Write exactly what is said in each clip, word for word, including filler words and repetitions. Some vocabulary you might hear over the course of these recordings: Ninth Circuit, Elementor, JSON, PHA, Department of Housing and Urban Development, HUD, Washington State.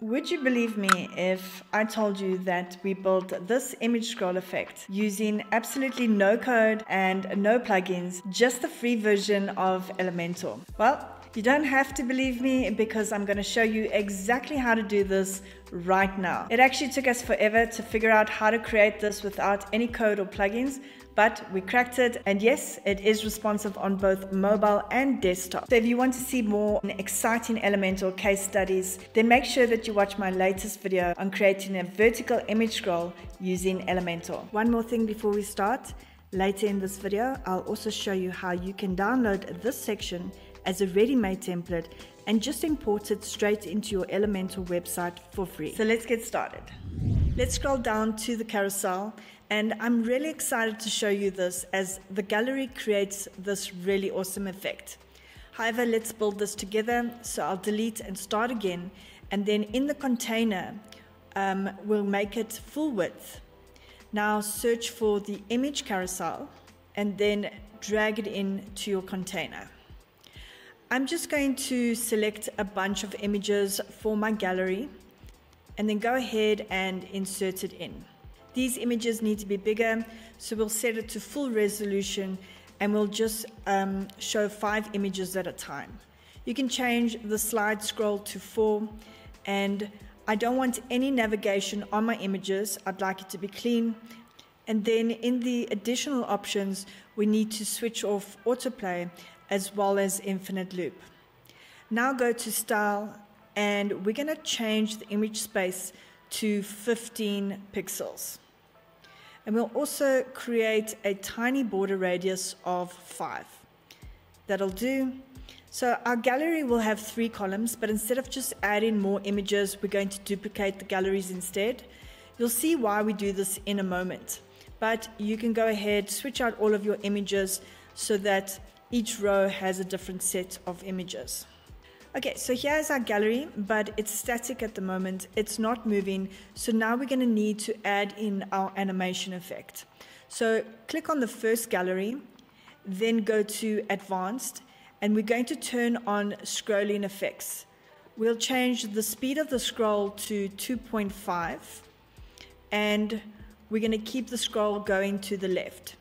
Would you believe me if I told you that we built this image scroll effect using absolutely no code and no plugins, just the free version of Elementor? Well, you don't have to believe me because I'm going to show you exactly how to do this right now. It actually took us forever to figure out how to create this without any code or plugins, but we cracked it, and yes, it is responsive on both mobile and desktop. So if you want to see more exciting Elementor case studies, then make sure that you watch my latest video on creating a vertical image scroll using Elementor. One more thing before we start. Later in this video, I'll also show you how you can download this section as a ready-made template and just import it straight into your Elementor website for free. So let's get started. Let's scroll down to the carousel, and I'm really excited to show you this as the gallery creates this really awesome effect. However, let's build this together, so I'll delete and start again, and then in the container um, we'll make it full width. Now search for the image carousel and then drag it in to your container. I'm just going to select a bunch of images for my gallery and then go ahead and insert it in. These images need to be bigger, so we'll set it to full resolution and we'll just um, show five images at a time. You can change the slide scroll to four, and I don't want any navigation on my images. I'd like it to be clean. And then in the additional options, we need to switch off autoplay as well as infinite loop. Now go to style, and we're going to change the image space to fifteen pixels. And we'll also create a tiny border radius of five. That'll do. So our gallery will have three columns, but instead of just adding more images, we're going to duplicate the galleries instead. You'll see why we do this in a moment. But you can go ahead, switch out all of your images so that each row has a different set of images. Okay, so here's our gallery, but it's static at the moment. It's not moving. So now we're going to need to add in our animation effect. So click on the first gallery, then go to Advanced, and we're going to turn on Scrolling Effects. We'll change the speed of the scroll to two point five, and we're going to keep the scroll going to the left.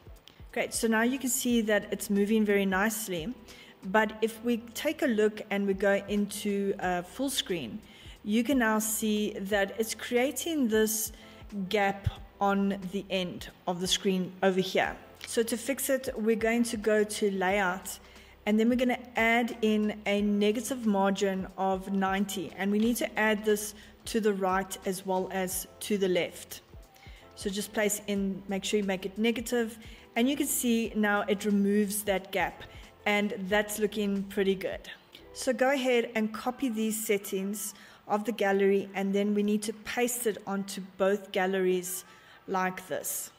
Great, so now you can see that it's moving very nicely. But if we take a look and we go into uh, full screen, you can now see that it's creating this gap on the end of the screen over here. So to fix it, we're going to go to Layout, and then we're going to add in a negative margin of ninety. And we need to add this to the right as well as to the left. So just place in, make sure you make it negative, and you can see now it removes that gap. And that's looking pretty good. So go ahead and copy these settings of the gallery, and then we need to paste it onto both galleries like this.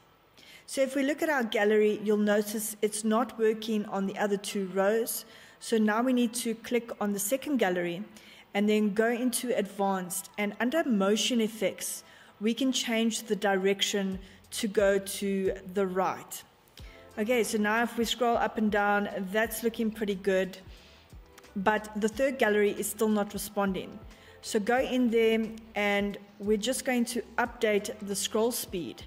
So if we look at our gallery, you'll notice it's not working on the other two rows. So now we need to click on the second gallery and then go into Advanced, and under Motion Effects, we can change the direction to go to the right. Okay, so now if we scroll up and down, that's looking pretty good, but the third gallery is still not responding. So go in there, and we're just going to update the scroll speed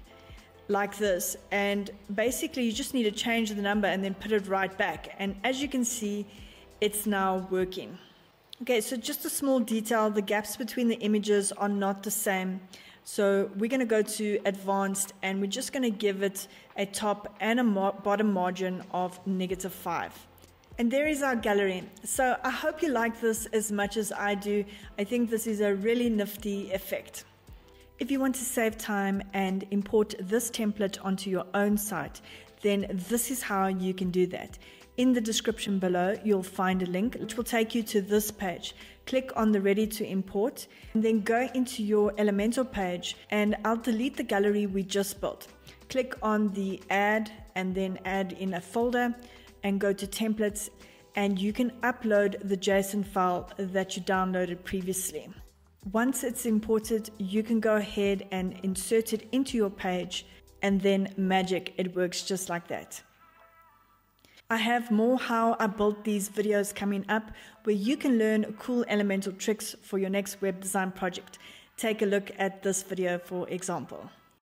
like this, and basically you just need to change the number and then put it right back, and as you can see, it's now working. Okay, so just a small detail, the gaps between the images are not the same. So we're going to go to Advanced, and we're just going to give it a top and a bottom margin of negative five. And there is our gallery. So I hope you like this as much as I do. I think this is a really nifty effect. If you want to save time and import this template onto your own site, then this is how you can do that. In the description below, you'll find a link which will take you to this page. Click on the Ready to Import, and then go into your Elementor page, and I'll delete the gallery we just built. Click on the Add, and then add in a folder, and go to Templates, and you can upload the JSON file that you downloaded previously. Once it's imported, you can go ahead and insert it into your page, and then magic, it works just like that. I have more how I built these videos coming up where you can learn cool Elementor tricks for your next web design project. Take a look at this video for example.